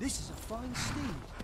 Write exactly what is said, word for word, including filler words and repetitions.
This is a fine steed.